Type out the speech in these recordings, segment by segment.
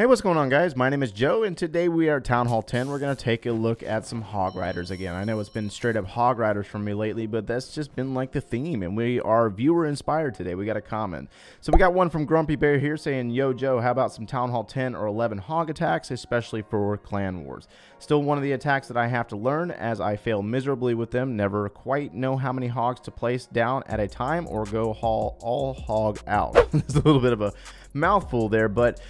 Hey, what's going on, guys? My name is Joe, and today we are Town Hall 10. We're going to take a look at some Hog Riders again. I know it's been straight up Hog Riders from me lately, but that's just been like the theme, and we are viewer inspired today. We got a comment. So we got one from Grumpy Bear here saying, yo, Joe, how about some Town Hall 10 or 11 Hog attacks, especially for clan wars? Still one of the attacks that I have to learn as I fail miserably with them. Never quite know how many hogs to place down at a time or go haul all hog out. There's a little bit of a mouthful there, but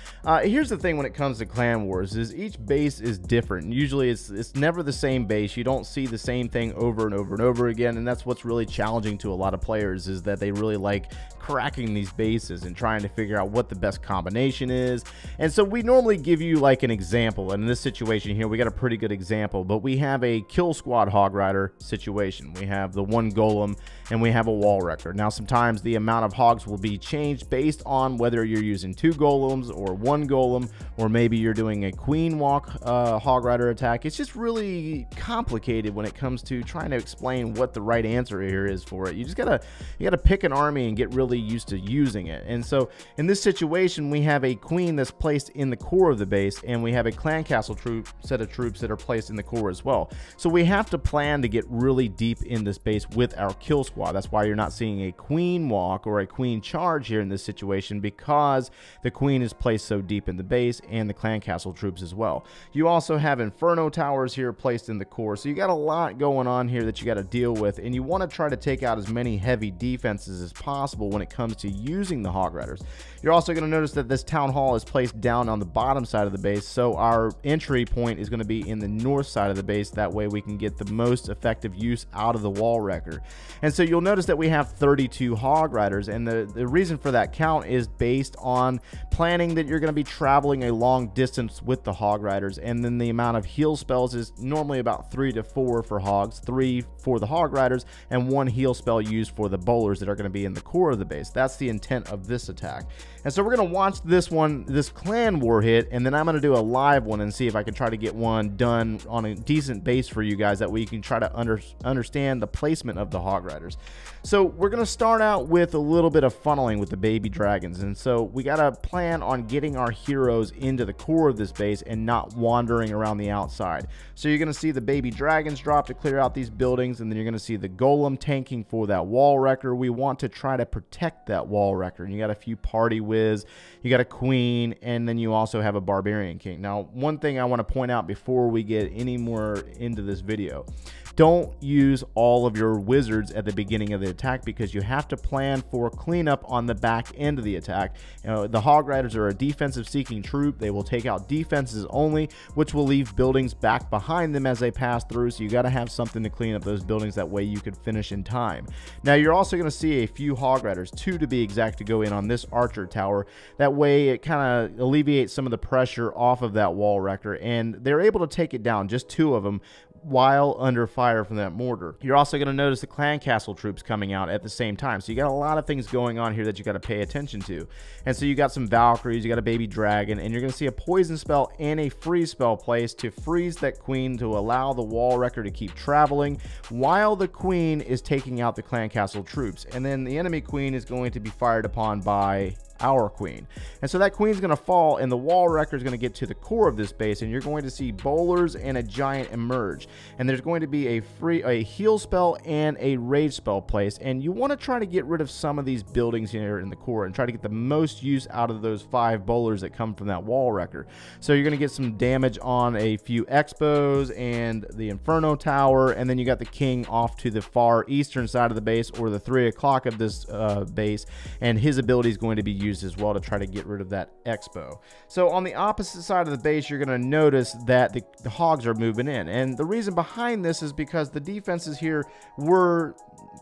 here's the thing when it comes to clan wars is each base is different. Usually it's never the same base. You don't see the same thing over and over and over again, and that's what's really challenging to a lot of players is that they really like cracking these bases and trying to figure out what the best combination is. And so we normally give you like an example, and in this situation here we got a pretty good example, but we have a Kill Squad Hog Rider situation. We have the one golem and we have a wall wrecker. Now sometimes the amount of hogs will be changed based on whether you're using two golems or one golem, or maybe you're doing a queen walk hog rider attack. It's just really complicated when it comes to trying to explain what the right answer here is for it. You just gotta pick an army and get really used to using it. And so in this situation we have a queen that's placed in the core of the base, and we have a clan castle set of troops that are placed in the core as well. So we have to plan to get really deep in this base with our kill squad. That's why you're not seeing a queen walk or a queen charge here in this situation, because the queen is placed so deep in the base, and the clan castle troops as well. You also have inferno towers here placed in the core, so you got a lot going on here that you got to deal with, and you want to try to take out as many heavy defenses as possible when it comes to using the hog riders. You're also going to notice that this town hall is placed down on the bottom side of the base, so our entry point is going to be in the north side of the base. That way we can get the most effective use out of the wall wrecker. And so you'll notice that we have 32 hog riders, and the reason for that count is based on planning that you're going to be traveling a long distance with the hog riders, and then the amount of heal spells is normally about 3 to 4 for hogs, 3 for the hog riders, and 1 heal spell used for the bowlers that are going to be in the core of the base. That's the intent of this attack. And so we're going to watch this one, this clan war hit, and then I'm going to do a live one and see if I can try to get one done on a decent base for you guys. That way you can try to understand the placement of the hog riders. So we're going to start out with a little bit of funneling with the baby dragons, and so we got to plan on getting our heroes into the core of this base and not wandering around the outside. So you're going to see the baby dragons drop to clear out these buildings, and then you're going to see the golem tanking for that wall wrecker. We want to try to protect that wall wrecker, and you got a few party whiz, you got a queen, and then you also have a barbarian king. Now, one thing I want to point out before we get any more into this video, don't use all of your wizards at the beginning of the attack, because you have to plan for cleanup on the back end of the attack. You know, the hog riders are a defensive seeking troop. They will take out defenses only, which will leave buildings back behind them as they pass through, so you got to have something to clean up those buildings. That way you could finish in time. Now you're also going to see a few hog riders, 2 to be exact, to go in on this archer tower. That way it kind of alleviates some of the pressure off of that wall wrecker, and they're able to take it down, just 2 of them, while under fire from that mortar. You're also going to notice the clan castle troops coming out at the same time, so you got a lot of things going on here that you got to pay attention to. And so you got some Valkyries, you got a baby dragon, and you're going to see a poison spell and a freeze spell placed to freeze that queen to allow the wall wrecker to keep traveling while the queen is taking out the clan castle troops, and then the enemy queen is going to be fired upon by our queen. And so that queen's going to fall, and the wall wrecker is going to get to the core of this base, and you're going to see bowlers and a giant emerge, and there's going to be a heal spell and a rage spell placed, and you want to try to get rid of some of these buildings here in the core and try to get the most use out of those 5 bowlers that come from that wall wrecker. So you're going to get some damage on a few expos and the inferno tower, and then you got the king off to the far eastern side of the base, or the 3 o'clock of this base, and his ability is going to be used as well to try to get rid of that expo. So on the opposite side of the base, you're going to notice that the hogs are moving in, and the reason behind this is because the defenses here were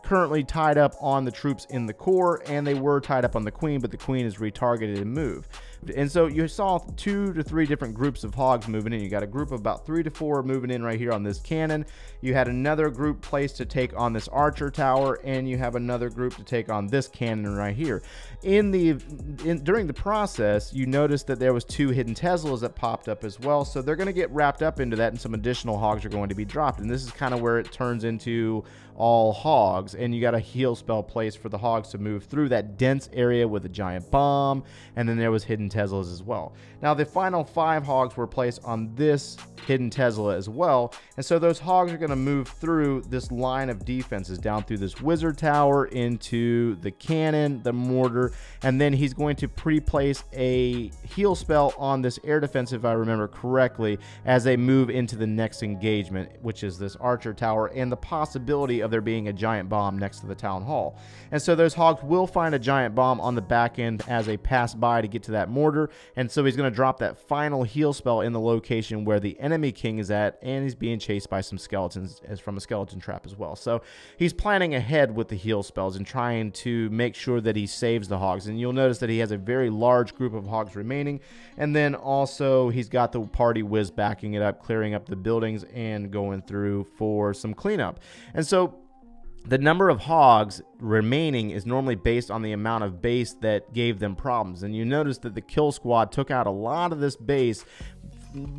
currently tied up on the troops in the core, and they were tied up on the queen, but the queen is retargeted and moved. And so you saw 2 to 3 different groups of hogs moving in. You got a group of about 3 to 4 moving in right here on this cannon. You had another group placed to take on this archer tower, and you have another group to take on this cannon right here. During the process, you noticed that there was 2 hidden Teslas that popped up as well, so they're going to get wrapped up into that, and some additional hogs are going to be dropped, and this is kind of where it turns into all hogs, and you got a heal spell placed for the hogs to move through that dense area with a giant bomb, and then there was hidden Teslas as well. Now the final 5 hogs were placed on this hidden Tesla as well, and so those hogs are going to move through this line of defenses down through this wizard tower into the cannon, the mortar, and then he's going to pre-place a heal spell on this air defense, if I remember correctly, as they move into the next engagement, which is this archer tower and the possibility of there being a giant bomb next to the town hall. And so those hogs will find a giant bomb on the back end as they pass by to get to that mortar, and so he's going to drop that final heal spell in the location where the enemy king is at, and he's being chased by some skeletons as from a skeleton trap as well. So he's planning ahead with the heal spells and trying to make sure that he saves the hogs, and you'll notice that he has a very large group of hogs remaining, and then also he's got the party whiz backing it up, clearing up the buildings and going through for some cleanup. And so the number of hogs remaining is normally based on the amount of base that gave them problems, and you notice that the kill squad took out a lot of this base,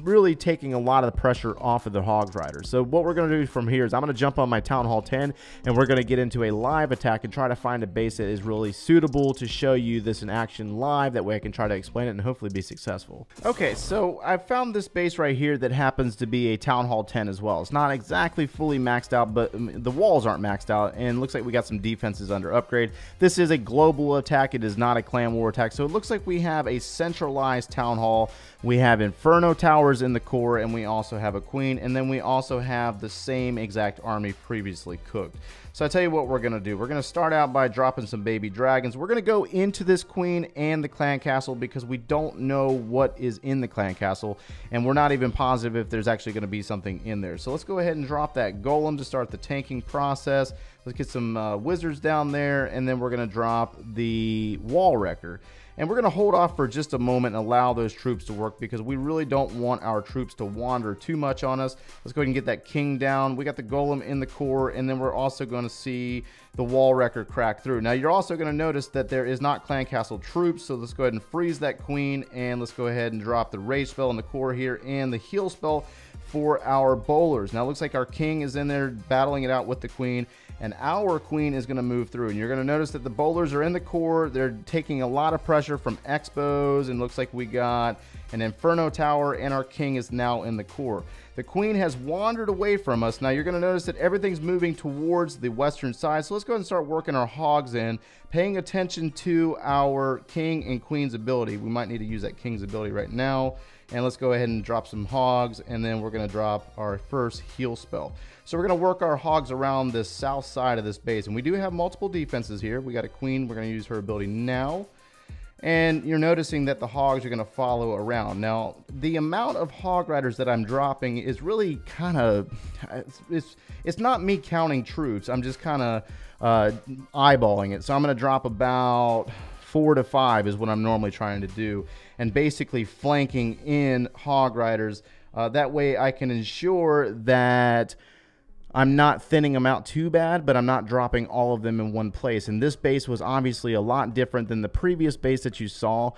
really taking a lot of the pressure off of the hog riders. So what we're going to do from here is I'm going to jump on my Town Hall 10, and we're going to get into a live attack and try to find a base that is really suitable to show you this in action live. That way I can try to explain it and hopefully be successful. Okay, so I found this base right here that happens to be a Town Hall 10 as well. It's not exactly fully maxed out, but the walls aren't maxed out, and it looks like we got some defenses under upgrade. This is a global attack. It is not a clan war attack. So it looks like we have a centralized Town Hall. We have Inferno Towers in the core, and we also have a queen, and then we also have the same exact army previously cooked. So I tell you what we're going to do. We're going to start out by dropping some baby dragons. We're going to go into this queen and the clan castle because we don't know what is in the clan castle, and we're not even positive if there's actually going to be something in there. So let's go ahead and drop that golem to start the tanking process. Let's get some wizards down there, and then we're going to drop the wall wrecker. And we're going to hold off for just a moment and allow those troops to work because we really don't want our troops to wander too much on us. Let's go ahead and get that king down. We got the golem in the core, and then we're also going to see the wall wrecker crack through. Now, you're also going to notice that there is not clan castle troops, so let's go ahead and freeze that queen, and let's go ahead and drop the rage spell in the core here and the heal spell for our bowlers. Now, it looks like our king is in there battling it out with the queen, and our queen is going to move through. And you're going to notice that the bowlers are in the core. They're taking a lot of pressure from expos, and looks like we got an Inferno Tower, and our king is now in the core. The queen has wandered away from us. Now, you're going to notice that everything's moving towards the western side, so let's go ahead and start working our hogs in, paying attention to our king and queen's ability. We might need to use that king's ability right now. And let's go ahead and drop some hogs, and then we're going to drop our first heal spell. So we're going to work our hogs around the south side of this base, and we do have multiple defenses here. We got a queen. We're going to use her ability now. And you're noticing that the hogs are going to follow around. Now, the amount of hog riders that I'm dropping is really kind of, it's not me counting troops. I'm just kind of eyeballing it. So I'm going to drop about 4 to 5 is what I'm normally trying to do, and basically flanking in hog riders. That way I can ensure that I'm not thinning them out too bad, but I'm not dropping all of them in one place. And this base was obviously a lot different than the previous base that you saw.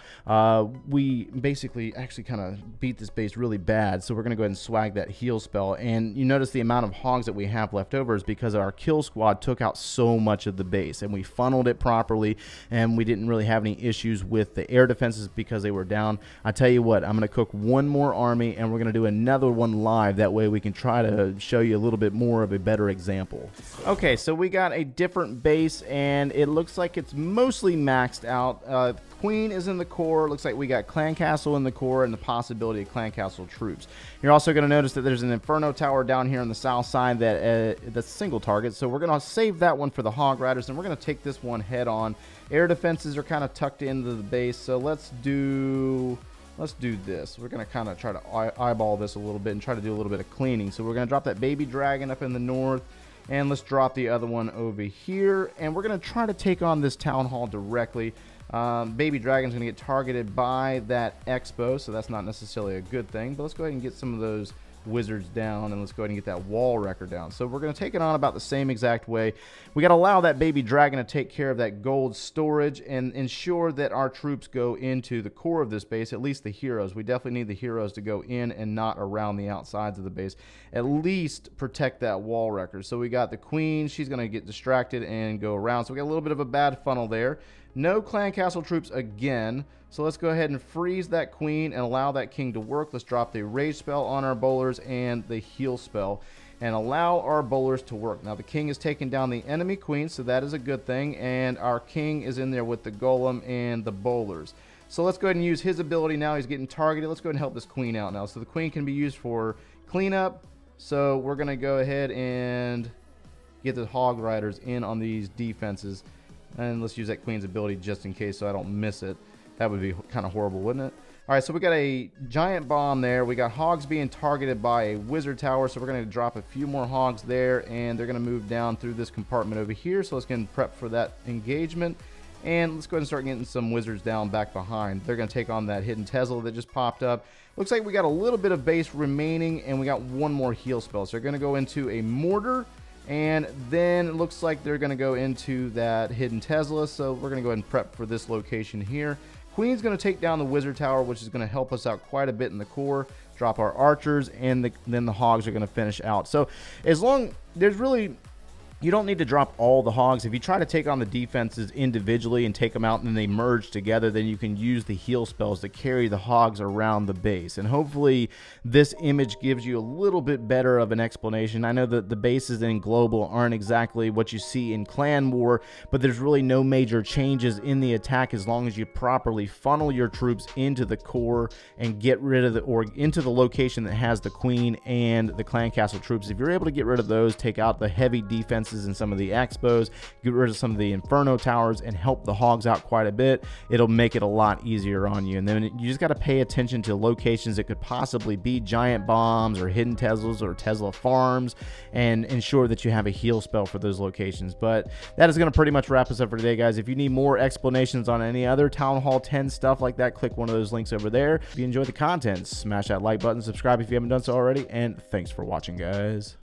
We basically actually kind of beat this base really bad, so we're going to go ahead and swag that heal spell. And you notice the amount of hogs that we have left over is because our kill squad took out so much of the base, and we funneled it properly, and we didn't really have any issues with the air defenses because they were down. I tell you what, I'm going to cook one more army, and we're going to do another one live. That way we can try to show you a little bit more of a better example. Okay, so we got a different base, and it looks like it's mostly maxed out. Queen is in the core. Looks like we got clan castle in the core and the possibility of clan castle troops. You're also going to notice that there's an Inferno Tower down here on the south side that that's single target, so we're going to save that one for the hog riders, and we're going to take this one head on. Air defenses are kind of tucked into the base, so let's do this. We're going to kind of try to eyeball this a little bit and try to do a little bit of cleaning. So we're going to drop that baby dragon up in the north, and let's drop the other one over here. And we're going to try to take on this town hall directly. Baby dragon's going to get targeted by that expo, so that's not necessarily a good thing. But let's go ahead and get some of those wizards down, and let's go ahead and get that wall wrecker down. So we're going to take it on about the same exact way. We got to allow that baby dragon to take care of that gold storage and ensure that our troops go into the core of this base, at least the heroes. We definitely need the heroes to go in and not around the outsides of the base. At least protect that wall wrecker. So we got the queen. She's going to get distracted and go around. So we got a little bit of a bad funnel there. No clan castle troops again. So let's go ahead and freeze that queen and allow that king to work. Let's drop the rage spell on our bowlers and the heal spell and allow our bowlers to work. Now the king is taking down the enemy queen, so that is a good thing. And our king is in there with the golem and the bowlers. So let's go ahead and use his ability now. He's getting targeted. Let's go ahead and help this queen out now. So the queen can be used for cleanup. So we're going to go ahead and get the hog riders in on these defenses. And let's use that queen's ability just in case so I don't miss it. That would be kind of horrible, wouldn't it? All right, so we got a giant bomb there. We got hogs being targeted by a wizard tower, so we're going to drop a few more hogs there, and they're going to move down through this compartment over here. So let's go ahead and prep for that engagement, and let's go ahead and start getting some wizards down back behind. They're going to take on that hidden Tesla that just popped up. Looks like we got a little bit of base remaining, and we got one more heal spell. So they're going to go into a mortar, and then it looks like they're going to go into that hidden Tesla. So we're going to go ahead and prep for this location here. Queen's going to take down the wizard tower, which is going to help us out quite a bit in the core. Drop our archers, and then the hogs are going to finish out. So as long, there's really, you don't need to drop all the hogs. If you try to take on the defenses individually and take them out and then they merge together, then you can use the heal spells to carry the hogs around the base. And hopefully this image gives you a little bit better of an explanation. I know that the bases in global aren't exactly what you see in clan war, but there's really no major changes in the attack as long as you properly funnel your troops into the core and get rid of the, or into the location that has the queen and the clan castle troops. If you're able to get rid of those, take out the heavy defenses and some of the expos, get rid of some of the inferno towers, and help the hogs out quite a bit, it'll make it a lot easier on you. And then you just got to pay attention to locations that could possibly be giant bombs or hidden Teslas or Tesla farms, and ensure that you have a heal spell for those locations. But that is going to pretty much wrap us up for today, guys. If you need more explanations on any other Town Hall 10 stuff like that, click one of those links over there. If you enjoyed the content, smash that like button, subscribe if you haven't done so already, and thanks for watching, guys.